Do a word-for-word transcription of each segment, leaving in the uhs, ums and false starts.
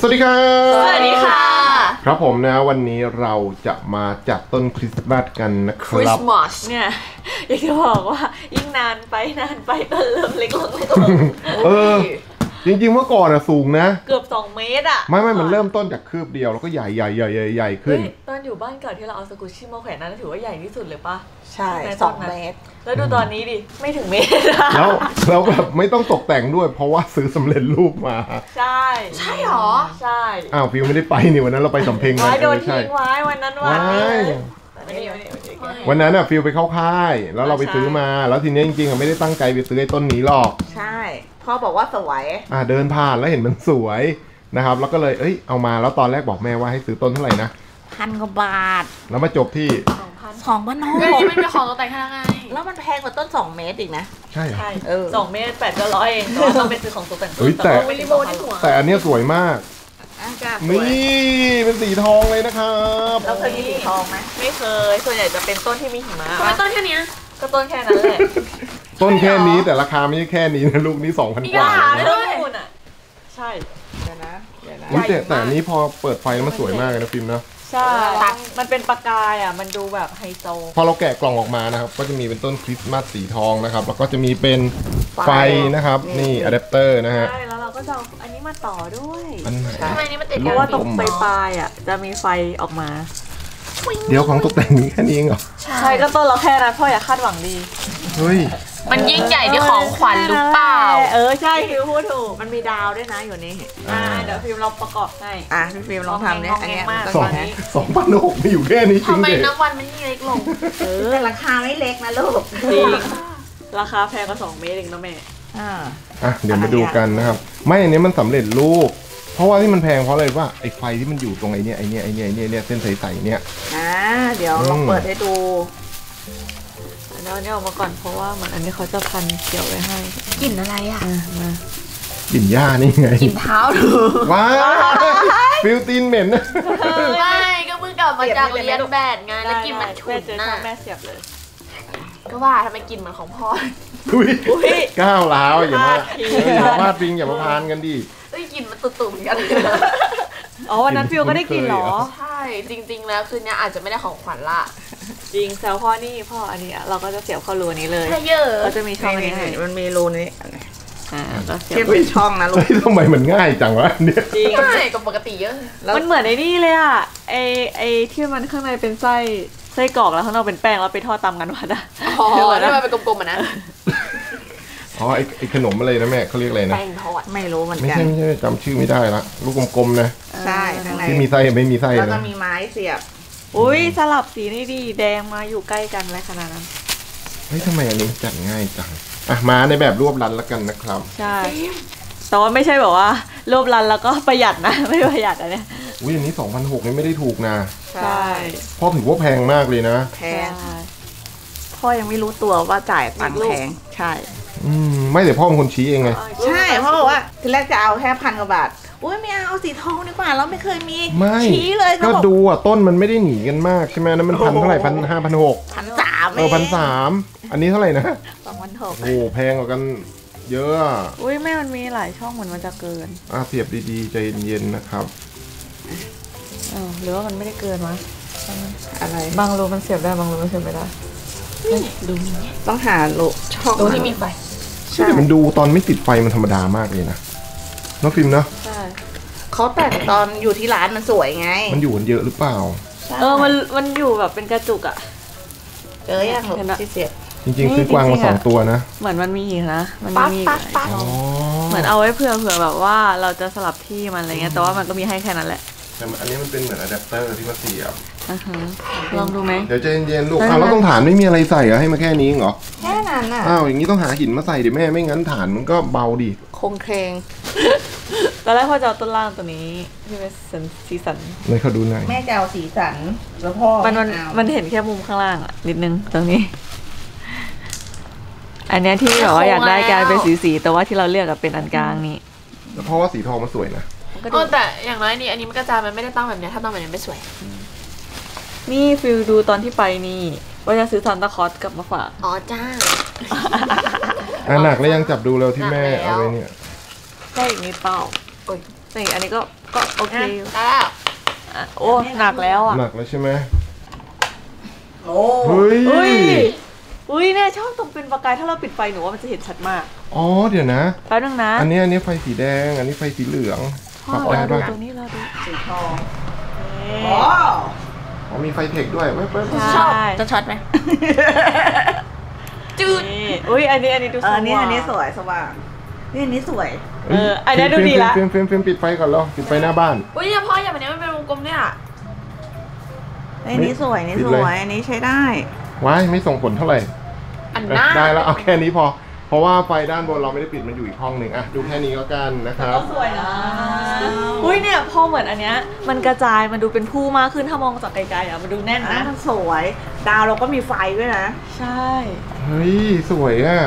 สวัสดีค่ะสวัสดีค่ะครับผมนะวันนี้เราจะมาจัดต้นคริสต์มาสกันนะครับคริสต์มาสเนี่ยอยากจะบอกว่ายิ่งนานไปนานไปต้นเริ่มเล็กลงเล็กลงเออจริงๆเมื่อก่อนอะสูงนะเกือบสองเมตรอะไม่ไม่มันเริ่มต้นจากคืบเดียวแล้วก็ใหญ่ใหญ่ใหญ่ใหญ่ขึ้นตอนอยู่บ้านเกิดที่เราเอาสกุชชี่มาแขวนนั้นถือว่าใหญ่ที่สุดเลยปะใช่สองเมตรแล้วดูตอนนี้ดิไม่ถึงเมตรแล้วแล้วแบบไม่ต้องตกแต่งด้วยเพราะว่าซื้อสำเร็จรูปมาใช่ใช่หรอใช่อ้าวฟิวไม่ได้ไปนี่วันนั้นเราไปสำเพ็งไว้โดนทิ้งไว้วันนั้นวันวันนั้นอะฟิวไปเข้าค่ายแล้วเราไปซื้อมาแล้วทีนี้จริงๆอะไม่ได้ตั้งใจไปซื้อไอ้ต้นนี้หรอกใช่พ่อบอกว่าสวยอ่าเดินผ่านแล้วเห็นมันสวยนะครับแล้วก็เลยเอ้ยเอามาแล้วตอนแรกบอกแม่ว่าให้ซื้อต้นเท่าไหร่นะพันกว่าบาทแล้วมาจบที่สองพันสองพันห้าร้อยไม่เป็นของตกแต่งขนาดไงแล้วมันแพงกว่าต้นสองเมตรอีกนะใช่ใช่เออสองเมตรแปดก็ร้อยเองต้องไปซื้อของตกแต่งแต่แต่อันนี้สวยมากนี่เป็นสีทองเลยนะครับเราเคยมีสีทองไหมไม่เคยส่วนใหญ่จะเป็นต้นที่มีหิมะก็ต้นแค่นี้ก็ต้นแค่นั้นแหละต้นแค่นี้แต่ราคาไม่ใช่แค่นี้นะลูกนี้สองพันกว่าใช่แต่นะแต่นี้พอเปิดไฟมันสวยมากเลยนะฟิล์มนะใช่มันเป็นประกายอ่ะมันดูแบบไฮโซพอเราแกะกล่องออกมานะครับก็จะมีเป็นต้นคริสต์มาสสีทองนะครับแล้วก็จะมีเป็นไฟนะครับนี่อะแดปเตอร์นะฮะแล้วเราก็จะอันนี้มาต่อด้วยทำไมนี่มันติดเพราะว่าตรงปลายอ่ะจะมีไฟออกมาเดี๋ยวของตกแต่งนี้แค่นี้เองเหรอใช่ก็ต้นเราแค่นั้นพ่ออย่าคาดหวังดีเฮ้ยมันยิ่งใหญ่ที่ของขวัญหรือเปล่าเออใช่ฟิวพูดถูกมันมีดาวด้วยนะอยู่นี่อ่าเดี๋ยวฟิวเราประกอบให้อ่ะฟิวลองทำเนี่ยอันนี้สองสองพันหกมีอยู่แค่นี้จริงๆทำไมน้ำวันมันเล็กลงเออราคาไม่เล็กนะลูกจริงราคาแพงกว่าสองเมตรเองนะแม่อ่าอ่ะเดี๋ยวมาดูกันนะครับไม่อันนี้มันสำเร็จรูปเพราะว่าที่มันแพงเพราะอะไรว่าไอ้ไฟที่มันอยู่ตรงไอ้นี่ไอ้นี่ไอ้นี่ไอ้นี่เนี่ยเส้นใสๆเนี่ยอ่าเดี๋ยวลองเปิดให้ดูแล้วเนี่ยออกมาก่อนเพราะว่ามันอันนี้เขาจะพันเกี่ยวไว้ให้กลิ่นอะไรอ่ะกลิ่นหญ้านี่ไงกลิ่นเท้าดูว้าวฟิวตินเหม็นไม่ก็เพิ่งกลับมาจากเรียนแบดไงแล้วกลิ่นมันฉุนน่ะแม่เสียบเลยก็ว่าทำไมกลิ่นเหมือนของพ่ออุ้ยก้าวร้าวอย่ามาอย่ามาพิงอย่ามาพานกันดิกลิ่นมันตุ่มๆกันอ๋อวันนั้นฟิวก็ได้กินเหรอใช่จริงๆแล้วคืนนี้อาจจะไม่ได้ของขวัญละจริงแซวพ่อนี่พ่ออันนี้เราก็จะเสียบเข้ารูนี้เลยก็จะมีช่องนี้มันมีรูนี้อ่าก็เสียบเป็นช่องนะรูทำไมมันง่ายจังวะเนี่ยจริงง่ายกว่าปกติเยอะมันเหมือนไอ้นี่เลยอ่ะไอไอที่มันข้างในเป็นไส้ไส้กรอกแล้วข้างนอกเป็นแป้งแล้วไปทอดตำกันวันอ่ะอ๋อแล้วมันเป็นกลมๆอ่ะนะอ๋อไอขนมอะไรนะแม่เขาเรียกอะไรนะแป้งทอดไม่รู้เหมือนกันไม่ใช่ไม่ใช่จำชื่อไม่ได้ละลูกกลมๆนะใช่ที่มีไส้ไม่มีไส้นะแล้วก็มีไม้เสียบอุ้ยสลับสีนี่ดีแดงมาอยู่ใกล้กันเลยขนาดนั้นเฮ้ยทำไมอันนี้จัดง่ายจังอ่ะมาในแบบรวบรัดแล้วกันนะครับใช่แต่ว่าไม่ใช่แบบว่ารวบรัดแล้วก็ประหยัดนะไม่ประหยัดอันเนี้ยอุ้ยอันนี้สองพันหกนี่ไม่ได้ถูกนะใช่พ่อถือว่าแพงมากเลยนะแพงพ่อยังไม่รู้ตัวว่าจ่ายตังค์แพงใช่อืมไม่แต่พ่อเป็นคนชี้เองไงใช่พ่อบอกว่าทีแรกจะเอาแค่พันกว่าบาทอุ้ยไม่เอาสีทองดีกว่าเราไม่เคยมีชี้เลยก็ดูอ่ะต้นมันไม่ได้หนีกันมากใช่ไหมนั้นมันพันเท่าไหร่พันห้าพันหกพันสามเออพันสามอันนี้เท่าไหร่นะสองพันหกโอ้แพงกว่ากันเยอะอุ้ยแม่มันมีหลายช่องเหมือนมันจะเกินอ่ะเสียบดีๆใจเย็นๆนะครับเออหรือว่ามันไม่ได้เกินมั้ยอะไรบางรูมันเสียบได้บางรูมันเสียบไม่ได้ต้องหาโลช่องตรงที่มีไฟใช่มันดูตอนไม่ติดไฟมันธรรมดามากเลยนะน้องฟิล์มเนาะใช่เขาแต่งตอนอยู่ที่ร้านมันสวยไงมันอยู่กันเยอะหรือเปล่าเออมันมันอยู่แบบเป็นกระจุกอะเจออย่างที่เสียจริงๆซื้อกวางมาสองตัวนะเหมือนมันมีอีกนะมันมีเหมือนเอาไว้เผื่อเผื่อแบบว่าเราจะสลับที่มันอะไรเงี้ยแต่ว่ามันก็มีให้แค่นั้นแหละแต่อันนี้มันเป็นเหมือนอะแดปเตอร์ที่มาเสียบลองดูไหมเดี๋ยวใจเย็นๆลูกอ้าวแล้วต้องฐานไม่มีอะไรใส่อะให้มาแค่นี้เหรอแค่นั้นอะอ้าวอย่างนี้ต้องหาหินมาใส่ดิแม่ไม่งั้นฐานมันก็เบาดิคงเคงตอนแรกพ่อจะเอาต้นล่างตัวนี้ที่เป็นสีสันเลยเขาดูหน่อยแม่จะเอาสีสันแล้วพ่อมันมันเห็นแค่มุมข้างล่างอะนิดนึงตรงนี้อันนี้ที่เราอยากได้การเป็นสีๆแต่ว่าที่เราเลือกเป็นอันกลางนี้เพราะว่าสีทองมันสวยนะโอ้แต่อย่างน้อยนี่อันนี้มันกระจายมันไม่ได้ตั้งแบบนี้ถ้าตั้งแบบนี้ไม่สวยนี่ฟิวดูตอนที่ไปนี่ว่าจะซื้อซานตาคลอสกลับมาฝากอ๋อจ้าอ่ะหนักแล้วยังจับดูแล้วที่แม่เอาไว้เนี่ยใช่อีกนิดเปล่าแต่อันนี้ก็ ก็โอเคตาโอ้หนักแล้วอ่ะหนักแล้วใช่ไหมโอ้ยอุ้ยแน่ชอบตรงเป็นประกายถ้าเราปิดไฟหนูว่ามันจะเห็นชัดมากอ๋อเดี๋ยวนะแป๊บนึงนะอันนี้อันนี้ไฟสีแดงอันนี้ไฟสีเหลืองปรับได้ด้วยตัวนี้เราดูสีทองอ๋ออ๋อมีไฟเทคด้วยไม่เป็นไรชอบจะช็อตไหมจืดอุ้ยอันนี้อันนี้ดูสวยอันนี้อันนี้สวยสว่างนี่อันนี้สวยเอออันนี้ดูดีละฟิล์มฟิล์มฟิล์มปิดไฟก่อนแล้วปิดไฟหน้าบ้านอุ้ยอย่าพ่ออย่าแบบนี้มันเป็นวงกลมเนี่ยอันนี้สวยอันนี้สวยอันนี้ใช้ได้ว้ายไม่ส่งผลเท่าไหร่ได้แล้วเอาแค่นี้พอเพราะว่าไฟด้านบนเราไม่ได้ปิดมันอยู่อีกห้องหนึ่งอะดูแค่นี้ก็กันนะครับก็สวยนะอุ้ยเนี่ยพอเหมือนอันเนี้ยมันกระจายมันดูเป็นผู้มากขึ้นถ้ามองจากไกลๆอะมันดูแน่นนะมันสวยดาวเราก็มีไฟด้วยนะใช่เฮ้ยสวยอะ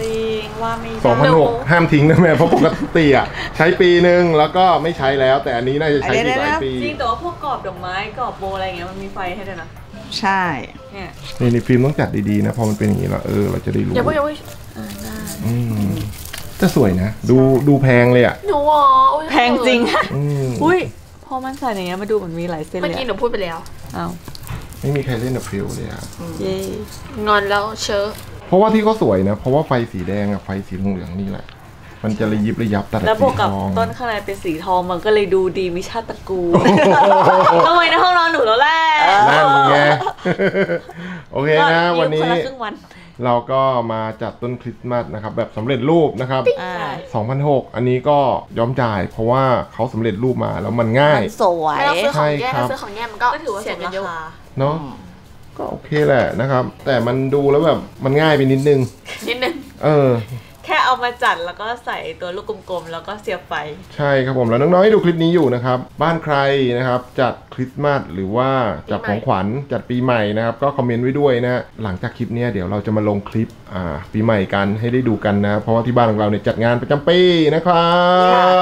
จริงว่าไม่สองพันหกห้ามทิ้งนะแม่เพราะปกติอะใช้ปีหนึ่งแล้วก็ไม่ใช้แล้วแต่อันนี้น่าจะใช้อีกหลายปีจริงแต่ว่าพวกกรอบดอกไม้กรอบโบอะไรเงี้ยมันมีไฟให้ด้วยนะใช่เนี่ยในฟิล์มต้องจัดดีๆนะพอมันเป็นอย่างนี้เราเออเราจะได้รู้อย่าไปอย่าไปอืมจะสวยนะดูดูแพงเลยอ่ะหนูอ๋อแพงจริงอุ้ยพอมันใส่อย่างเงี้ยมาดูเหมือนมีหลายเส้นเลยเมื่อกี้หนูพูดไปแล้วอ้าวไม่มีใครเล่นกับฟิลเลยอ่ะงอนแล้วเชอะเพราะว่าที่เขาสวยนะเพราะว่าไฟสีแดงกับไฟสีเหลืองนี่แหละมันจะระยิบระยับแต่แล้วบวกกับต้นข้างในเป็นสีทองมันก็เลยดูดีมีชาติตระกูลต้องไว้ในห้องนอนหนูแล้วแหละนั่นไงโอเคนะวันนี้เราก็มาจัดต้นคริสต์มาสนะครับแบบสำเร็จรูปนะครับสองพันหกอันนี้ก็ยอมจ่ายเพราะว่าเขาสำเร็จรูปมาแล้วมันง่ายสวยใช่ครับซื้อของแย่มันก็ถือว่าเสียเงินเยอะเนาะก็โอเคแหละนะครับแต่มันดูแล้วแบบมันง่ายไปนิดนึงนิดนึงเออแค่เอามาจัดแล้วก็ใส่ตัวลูกกลมๆแล้วก็เสียบไฟใช่ครับผมแล้วน้องๆดูคลิปนี้อยู่นะครับบ้านใครนะครับจัดคริสต์มาสหรือว่าจัดของขวัญจัดปีใหม่นะครับก็คอมเมนต์ไว้ด้วยนะหลังจากคลิปนี้เดี๋ยวเราจะมาลงคลิปอ่าปีใหม่กันให้ได้ดูกันนะเพราะว่าที่บ้านของเราเนี่ยจัดงานประจำปีนะครั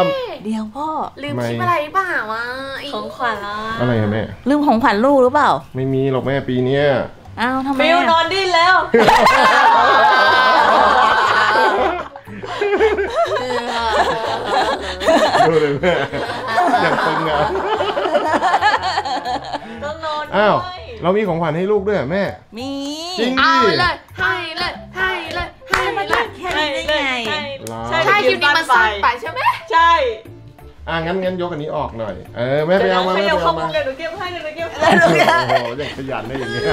บเดี๋ยวพ่อลืมคลิปอะไรเปล่าวะของขวัญอะไรอะแม่ลืมของขวัญลูกหรือเปล่าไม่มีหรอกแม่ปีนี้อ้าวทำไมฟิวนอนดิ้นแล้วดูเลยแม่อยากทำงานต้องนอนอ้าวเรามีของขวัญให้ลูกด้วยแม่มีจริงดิให้เลยให้เลยให้เลยให้เลยให้เลยใช่ใช่คิวนี้มันซ่อนไปใช่ไหมใช่อ่ะงั้นงั้นยกอันนี้ออกหน่อยเออแม่ไปเอามาแม่ไปเอามาเดี๋ยวหนูเก็บให้เดี๋ยวหนูเก็บให้โอ้โหอย่างขยันเลยอย่างเงี้ย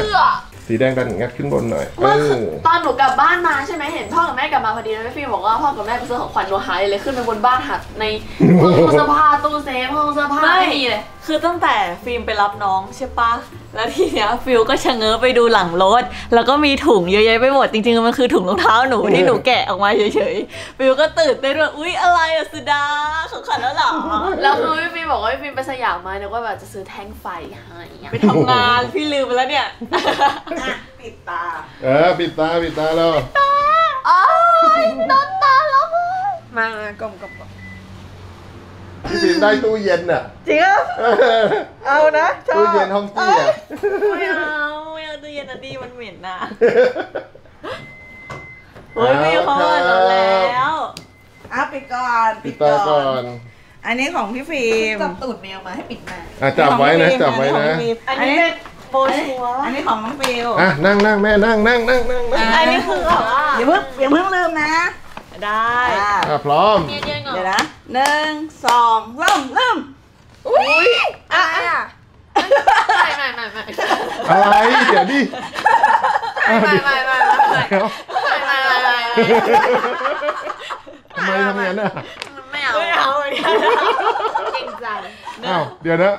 สีแดงดันงัดขึ้นบนหน่อยตอนหนูกลับบ้านมาใช่ไหมเห็นพ่อกับแม่กลับมาพอดีแล้วแม่ฟิล์มบอกว่าพ่อกับแม่ไปซื้อของขวัญหนูหายเลยขึ้นไปบนบ้านหักในตู้เสื้อผ้าตู้เซฟห้องเสื้อผ้าไม่มีเลยคือตั้งแต่ฟิล์มไปรับน้องใช่ปะแล้วทีเนี้ยฟิลก็ชะเง้อไปดูหลังรถแล้วก็มีถุงเยอะแยะไปหมดจริงๆมันคือถุงรองเท้าหนูที่หนูแกะออกมาเฉยๆฟิลก็ตื่นเต้นว่าอุ๊ยอะไรอะสุดาของขวัญแล้วหรอแล้วคือพี่ฟิลบอกว่าพี่ฟิลไปสยามมาเนี่ยว่าแบบจะซื้อแท่งไฟให้ไปทำงานพี่ลืมไปแล้วเนี่ยปิดตาเออปิดตาปิดตาแล้วปิดตาอ๋อน้องตาแล้วมากลมกลมพี่ฟิลได้ตู้เย็นอ่ะจริงเหรอเอานะตู้เย็นห้องเตี้ยไม่เอาไม่เอาตู้เย็นอ่ะดีมันเหม็นนะโอ้ยไม่พอแล้วแล้วอ่ะปิดก่อนปิดตาก่อนอันนี้ของพี่ฟิลจับตูดแมวมาให้ปิดมาอ่ะจับไว้นะจับไว้นะอันนี้เป็นโบชัวอันนี้ของน้องฟิลอ่ะนั่งนั่งแม่นั่งนั่งนั่งนั่งอันนี้คืออย่าเพิ่งอย่าเพิ่งลืมนะได้พร้อมเดี๋ยวนะหนึ่งสองเริ่มเริ่มอุ้ยอ่ะอ่ะไม่ไม่ไม่ไม่อะไรเดี๋ยวดิไม่ไม่ไม่ไม่ไม่ทำไมทำอย่างนั้นอ่ะไม่เอาไม่เอาเก่งใจอ้าวเดี๋ยวนะ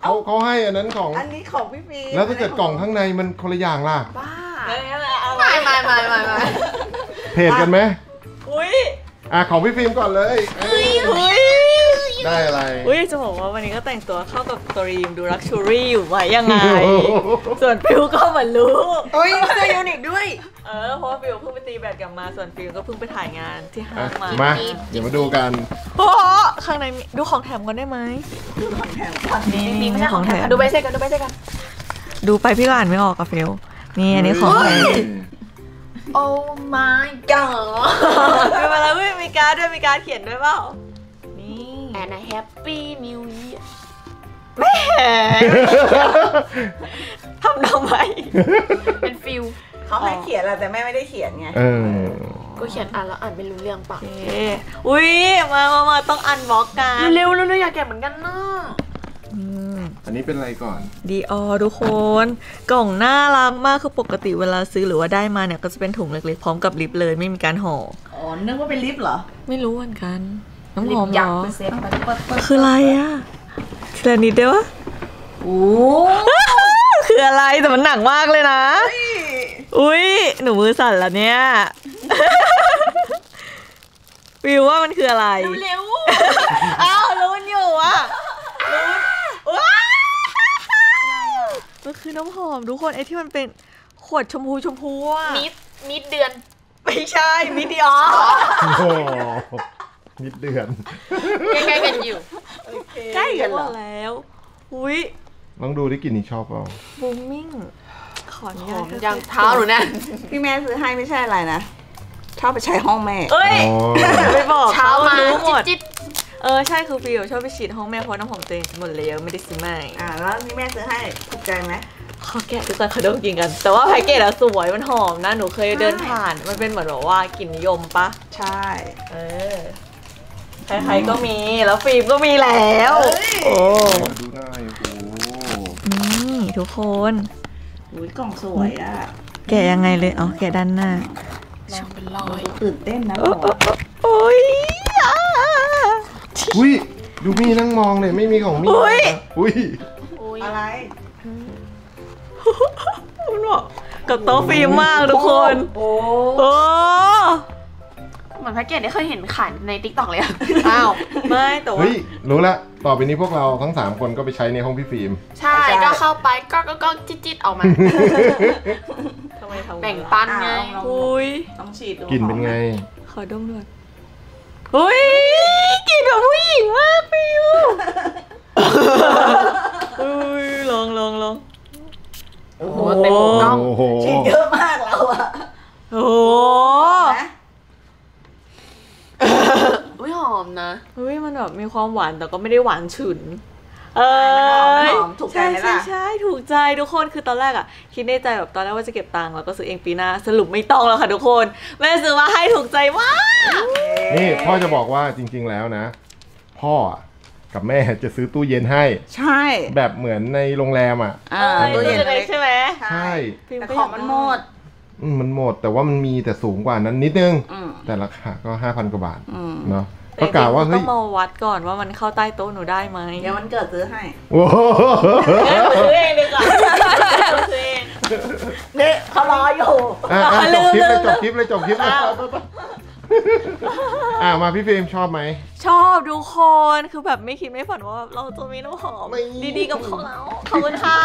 เขาเขาให้อันนั้นของอันนี้ของพี่ฟิล์มแล้วถ้าเกิดกล่องข้างในมันคนละอย่างล่ะบ้าไม่ไม่ไม่ไม่ไม่เพจกันไหมอุ้ยอ่ะของพี่ฟิล์มก่อนเลยได้อะไรอุ้ยจะบอกว่าวันนี้ก็แต่งตัวเข้ากับตรีมดูลักชัวรี่อยู่ไว้ยังไงส่วนฟิลก็เหมือนลูกโอ้ยเสื้อยูนิคด้วยเออเพราะว่าฟิลเพิ่งไปตีแบดกลับมาส่วนฟิลก็เพิ่งไปถ่ายงานที่ห้างมามาเดี๋ยวมาดูกันโอ้ข้างในดูของแถมกันได้ไหมดูของแถมฝั่งนี้ไม่ใช่ของแถมดูใบเซ็กกันดูใบเซ็กกันดูไปพี่ก็อ่านไม่ออกกับฟิลนี่อันนี้ของแถมโอ้ my god ไม่เป็นไรเว้ยมีการ์ดด้วยมีการ์ดเขียนด้วยเปล่านี่ and a happy new year แม่ทำทำไมเป็นฟิลเขาให้เขียนแหละแต่แม่ไม่ได้เขียนไงก็เขียนอ่านแล้วอ่านไม่รู้เรื่องปะอุ้ยมามาต้องอันบล็อกกันเร็วๆอยากแกะเหมือนกันเนาะอันนี้เป็นอะไรก่อนดีออทุกคนกล่องน่ารักมากคือปกติเวลาซื้อหรือว่าได้มาเนี่ยก็จะเป็นถุงเล็กๆพร้อมกับลิปเลยไม่มีการห่ออ๋อนึกว่าเป็นลิปเหรอไม่รู้เหมือนกันน้ำหอมเหรอคืออะไรอะทีละนิดเดียวโอ้คืออะไรแต่มันหนักมากเลยนะอุ้ยหนูมือสั่นแล้วเนี่ยวิวว่ามันคืออะไรเร็วๆอ้าวลุ้นอยู่อะมันคือน้ำหอมทุกคนไอ้ที่มันเป็นขวดชมพูชมพูอะมิดมิดเดือนไม่ใช่มิดเดือนมิดเดือนใกล้ๆกันอยู่ใกล้กันแล้วอุ้ยลองดูที่กินนี่ชอบเปล่าบูมมิ่งขออนุญาตยังเท้าหนูแน่พี่แม่ซื้อให้ไม่ใช่อะไรนะชอบไปใช้ห้องแม่เอ้ยไปบอกเช้ามาจิ๊ดเออใช่คือฟิวชอบไปฉีดห้องแม่เพราะน้ำหอมตัวเองหมดเลยไม่ได้ซื้อใหม่อ่าแล้วพี่แม่ซื้อให้ถูกใจไหมขอแกะทุกคนเขาต้องกินกันแต่ว่าแพ็กเกจอะสวยมันหอมนะหนูเคยเดินผ่านมันเป็นเหมือนแบบว่ากลิ่นนิยมปะใช่เออใครๆก็มีแล้วฟิล์มก็มีแล้วโอ้ดูได้โอ้นี่ทุกคนอุ้ยกล่องสวยอะแกะยังไงเลยอ๋อแกะด้านหน้าชอบเป็นรอยตื่นเต้นนะโอ้ยอุ้ยดูมีนั่งมองเลยไม่มีของมีอุ้ยอุ้ยอะไรมันบอกกับโต๊ะฟิล์มมากทุกคนโอ้โหเหมือนแพ็กเกจได้เคยเห็นขายในติ๊กต็อกเลยอ้าวไม่แต่ว่ารู้ละต่อไปนี้พวกเราทั้งสามคนก็ไปใช้ในห้องพี่ฟิล์มใช่ก็เข้าไปก็ก็จิตๆออกมาแบ่งปันไงอุ้ยต้องฉีดดูกลิ่นเป็นไงขอดมด้วยอุ้ยกลิ่นแบบผู้หญิงมากฟิวอุ้ยลองลองลองโอ้โหเต็มกล้องฉีดเยอะมากแล้วอะโอ้อุ้ยหอมนะอุ้ยมันแบบมีความหวานแต่ก็ไม่ได้หวานฉุนเออใช่ใช่ใช่ถูกใจทุกคนคือตอนแรกอ่ะคิดในใจแบบตอนแรกว่าจะเก็บตังค์แล้วก็ซื้อเองปีหน้าสรุปไม่ต้องแล้วค่ะทุกคนแม่ซื้อมาให้ถูกใจมากนี่พ่อจะบอกว่าจริงๆแล้วนะพ่อกับแม่จะซื้อตู้เย็นให้ใช่แบบเหมือนในโรงแรมอ่ะตู้เย็นเล็กใช่ไหมใช่แต่ของมันหมดมันหมดแต่ว่ามันมีแต่สูงกว่านั้นนิดนึงแต่ราคาก็ห้าพันกว่าบาทเนาะก็กล่าวว่าต้องมาวัดก่อนว่ามันเข้าใต้โต๊ะหนูได้ไหมเดี๋ยวมันเกิดซื้อให้โอ้โหซื้อเองดีกว่าซื้อเองเนี่ยเขารออยู่จบคลิปเลยจบคลิปเลยจบคลิปเลยอ่ามาพี่ฟิล์มชอบไหมชอบทุกคนคือแบบไม่คิดไม่ฝันว่าเราจะมีน้ำหอมดีๆกับเขาแล้วขอบคุณค่ะ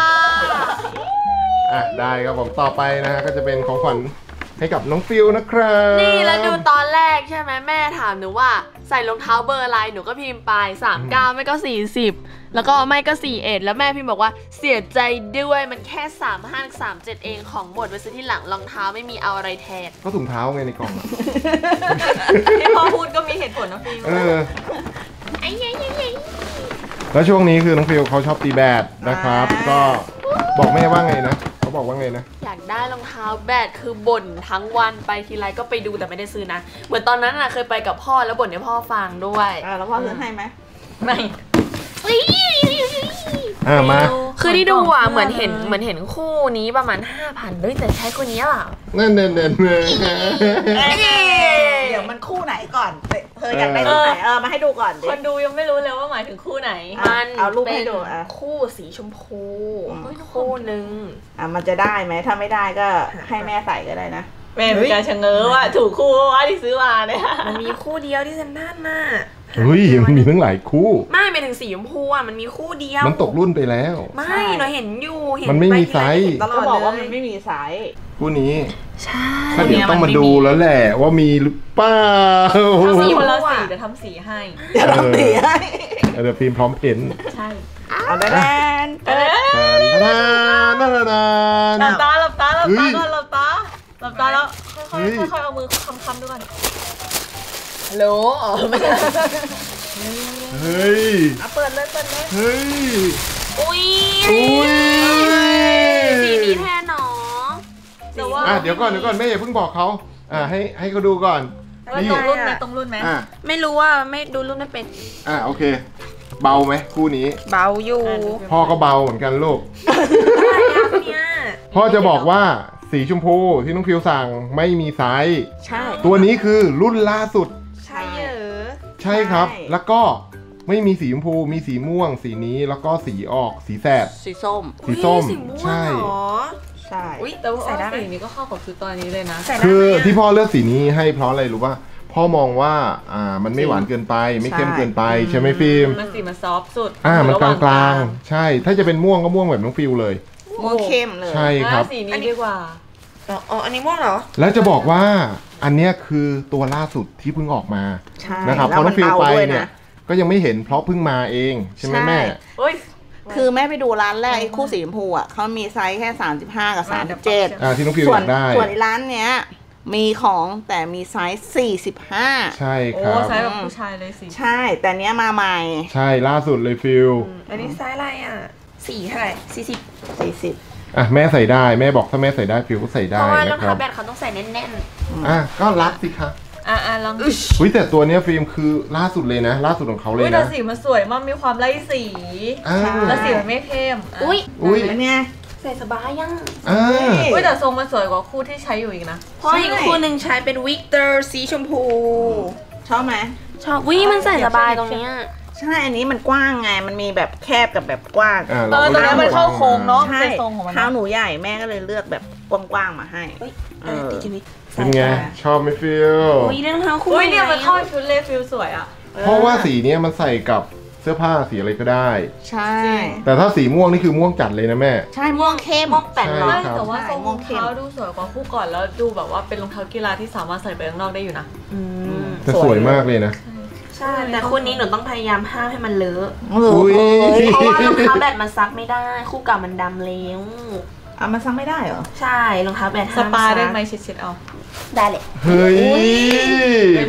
อ่ะได้ครับผมต่อไปนะฮะก็จะเป็นของขวัญให้กับน้องฟิวนะครับนี่แล้วดูตอนแรกใช่ไหมแม่ถามหนูว่าใส่รองเท้าเบอร์อะไรหนูก็พิมพ์ไปสามสิบเก้าไม่ก็สี่สิบแล้วก็ไม่ก็สี่สิบเอ็ดแล้วแม่พิมพ์บอกว่าเสียใจด้วยมันแค่สามสิบห้าสามสิบเจ็ดเองของหมดไปซื้อที่หลังรองเท้าไม่มีเอาอะไรแทนก็ถุงเท้าไงในกล่องที่พ่อพูดก็มีเหตุผลนะฟิวเออไอ้ยัยยัยแล้วช่วงนี้คือน้องฟิวเขาชอบตีแบดนะครับก็บอกแม่ว่าไงนะบอกว่าไงนะอยากได้รองเท้าแบดคือบ่นทั้งวันไปทีไรก็ไปดูแต่ไม่ได้ซื้อนะเหมือนตอนนั้นน่ะเคยไปกับพ่อแล้วบ่นให้พ่อฟังด้วยอ่าแล้วพ่อซื้อให้ไหมไม่อ่ามาคือที่ดูอ่ะเหมือนเห็นเหมือนเห็นคู่นี้ประมาณ ห้าพัน ด้วยแต่ใช้คู่นี้หรอเน่นเน่นเน่นเดี๋ยวมันคู่ไหนก่อนเธออยากได้คู่ไหนเออมาให้ดูก่อนคนดูยังไม่รู้เลยว่าหมายถึงคู่ไหนมันเอารูปให้ดูอ่ะคู่สีชมพูคู่นึงอ่ะมันจะได้ไหมถ้าไม่ได้ก็ให้แม่ใส่ก็ได้นะแม่เป็นการชะเง้อว่าถูกคู่ว่าที่ซื้อมาเนี่ยมันมีคู่เดียวที่เซนทันน่ะเฮ้ยมันมีทั้งหลายคู่ไม่หมายถึงสีชมพูอ่ะมันมีคู่เดียวมันตกรุ่นไปแล้วไม่เราเห็นอยู่เห็นมันไม่มีไซส์ก็บอกว่ามันไม่มีไซส์คู่นี้ใช่เดี๋ยวต้องมาดูแล้วแหละว่ามีหรือเปล่าทำสีคนละสีเดี๋ยวทำสีให้เดี๋ยวทำสีให้เดี๋ยวพิมพ์พร้อมเพ้นใช่เอาแดนแดนแดนแดนแดนหลับตาหลับตาหลับตาก่อนหลับตาหลับตาแล้วค่อยๆค่อยๆเอามือค้ำๆด้วยกันโหลอ๋อไม่ใช่ เฮ้ยอ่ะเปิดเลยเปิดเลยเฮ้ยอุ้ยอุ้ยมีมีแพนหนอแต่ว่าอ่ะเดี๋ยวก่อนเดี๋ยวก่อนแม่อย่าเพิ่งบอกเขาอ่ะให้ให้เขาดูก่อนว่าตรงรุ่นไหมตรงรุ่นไหมไม่รู้ว่าไม่ดูรุ่นไม่เป็นอ่ะโอเคเบาไหมคู่นี้เบาอยู่พ่อก็เบาเหมือนกันลูกพ่อจะบอกว่าสีชมพูที่น้องฟิวสั่งไม่มีไซส์ใช่ตัวนี้คือรุ่นล่าสุดใช่เหรอใช่ครับแล้วก็ไม่มีสีชมพูมีสีม่วงสีนี้แล้วก็สีออกสีแสบสีส้มสีส้มใช่ใช่แต่ว่าสีนี้ก็เข้ากับชุดตัวนี้เลยนะคือที่พ่อเลือกสีนี้ให้เพราะอะไรรู้ป่ะพ่อมองว่าอ่ามันไม่หวานเกินไปไม่เค็มเกินไปใช่ไหมฟิล์มมันสีมันซอฟสุดอ่ามันกลางๆใช่ถ้าจะเป็นม่วงก็ม่วงแบบน้องฟิวเลยม่วงเข้มเลยใช่ครับสีนี้ดีกว่าอ๋ออันนี้ม่วงเหรอแล้วจะบอกว่าอันนี้คือตัวล่าสุดที่เพิ่งออกมานะครับเพราะน้องฟิวไปเนี่ยก็ยังไม่เห็นเพราะเพิ่งมาเองใช่ไหมแม่คือแม่ไปดูร้านแรกไอ้คู่สีชมพูอ่ะเขามีไซส์แค่สามสิบห้ากับสามสิบเจ็ดอ่าที่น้องฟิวอยากได้ส่วนร้านเนี้ยมีของแต่มีไซส์สี่สิบห้าใช่ครับโอ้ไซส์แบบผู้ชายเลยสิใช่แต่เนี้ยมาใหม่ใช่ล่าสุดเลยฟิวอันนี้ไซส์อะไรอ่ะสี่เท่าไหร่สี่สิบสี่สิบอ่ะแม่ใส่ได้แม่บอกถ้าแม่ใส่ได้ฟิวก็ใส่ได้เพราะว่ารองเท้าแบนเขาต้องใส่แน่นๆอ่ะก็รักสิคะอ่ะอ่ะลองอุ้ยแต่ตัวเนี้ยฟิล์มคือล่าสุดเลยนะล่าสุดของเขาเลยนะแต่สีมันสวยมากมีความไล่สีแล้วสีมันไม่เข้มอุ้ยอุ้ยเป็นไงใส่สบายยังอุ้ยแต่ทรงมันสวยกว่าคู่ที่ใช้อยู่อีกนะเพราะอีกคู่หนึ่งใช้เป็นวิกเตอร์สีชมพูชอบไหมชอบวิมันใส่สบายตรงเนี้ยใช่อันนี้มันกว้างไงมันมีแบบแคบกับแบบกว้างเออตอนนี้มันเข้าโค้งเนาะใช่เท้าหนูใหญ่แม่ก็เลยเลือกแบบกว้างๆมาให้เออเป็นไงชอบไหมฟิวอุ้ยเรื่องเท้าคู่เนี่ยมันเข้าชุดเลยฟิวสวยอ่ะเพราะว่าสีนี้มันใส่กับเสื้อผ้าสีอะไรก็ได้ใช่แต่ถ้าสีม่วงนี่คือม่วงจัดเลยนะแม่ใช่ม่วงเข้มม่วงแปดร้อยแต่ว่าทรงรองเท้าดูสวยกว่าคู่ก่อนแล้วดูแบบว่าเป็นรองเท้ากีฬาที่สามารถใส่ไปข้างนอกได้อยู่นะแต่สวยมากเลยนะแต่คู่นี้หนูต้องพยายามห้ามให้มันเลอะเพราะว่ารองเท้าแบดมันซักไม่ได้คู่เก่ามันดำแล้วอ่ะมันซักไม่ได้เหรอใช่รองเท้าแบดสปาได้ไหมเช็ดๆเอาได้เลยเฮ้ย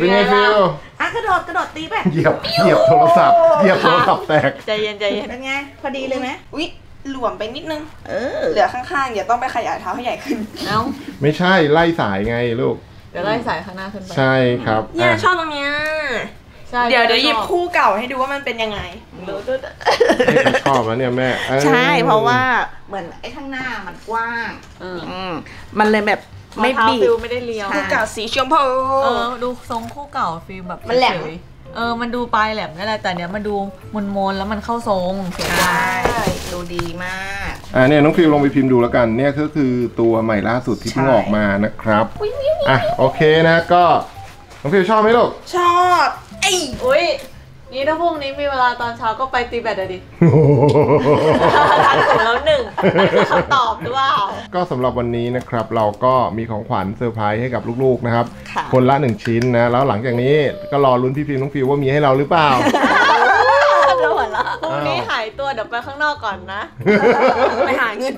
เป็นไงฟิวอ่ะกระโดดกระโดดตีแบดเหยียบเหยียบโทรศัพท์เหยียบโทรศัพท์แตกใจเย็นใจเย็นเป็นไงพอดีเลยไหมอุ๊ยหลวมไปนิดนึงเออเหลือข้างๆอย่าต้องไปขยายเท้าให้ใหญ่ขึ้นเอ้าไม่ใช่ไล่สายไงลูกเดี๋ยวไล่สายข้างหน้าขึ้นไปใช่ครับเนี่ยชอบตรงเนี้ยเดี๋ยวเดี๋ยวหยิบคู่เก่าให้ดูว่ามันเป็นยังไงชอบนะเนี่ยแม่ใช่เพราะว่าเหมือนไอ้ข้างหน้ามันกว้างมันเลยแบบไม่บีบไม่ได้เลี้ยวคู่เก่าสีชมพูเออดูทรงคู่เก่าฟิล์มแบบมันแหลมเออมันดูปลายแหลมนั่นแหละแต่เนี้ยมันดูมนมนแล้วมันเข้าทรงใช่ดูดีมากอ่ะเนี่ยน้องฟิล์มลองไปพิมพ์ดูแล้วกันเนี่ยก็คือตัวใหม่ล่าสุดที่เพิ่งออกมานะครับอ่ะโอเคนะก็น้องฟิล์มชอบไหมลูกชอบอุ้ยนี่ถ้าพรุ่งนี้มีเวลาตอนเช้าก็ไปตีแบดดิทักถึงแล้วหนึ่งคำตอบหรือเปล่าก็สำหรับวันนี้นะครับเราก็มีของขวัญเซอร์ไพรส์ให้กับลูกๆนะครับคนละหนึ่งชิ้นนะแล้วหลังจากนี้ก็รอลุ้นพี่ฟิล์มน้องฟิวว่ามีให้เราหรือเปล่าพรุ่งนี้หายตัวเดี๋ยวไปข้างนอกก่อนนะไปหาเงิน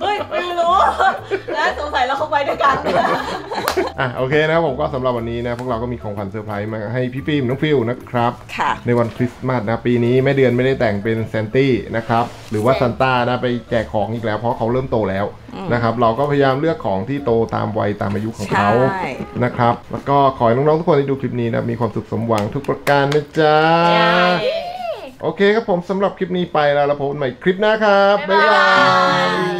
เฮ้ยไม่รู้แล้วสงสัยเราคงไปด้วยกันอ่ะโอเคนะผมก็สำหรับวันนี้นะพวกเราก็มีของขวัญเซอร์ไพรส์มาให้พี่ฟิล์มน้องฟิวนะครับในวันคริสต์มาสนะปีนี้แม่เดือนไม่ได้แต่งเป็นซานตี้นะครับหรือว่าซานต้านะไปแจกของอีกแล้วเพราะเขาเริ่มโตแล้วนะครับเราก็พยายามเลือกของที่โตตามวัยตามอายุของเขานะครับแล้วก็ขอให้น้องๆทุกคนที่ดูคลิปนี้นะมีความสุขสมหวังทุกประการนะจ๊ะโอเคครับผมสำหรับคลิปนี้ไปแล้วเราพบกันใหม่คลิปหน้าครับบ๊ายบาย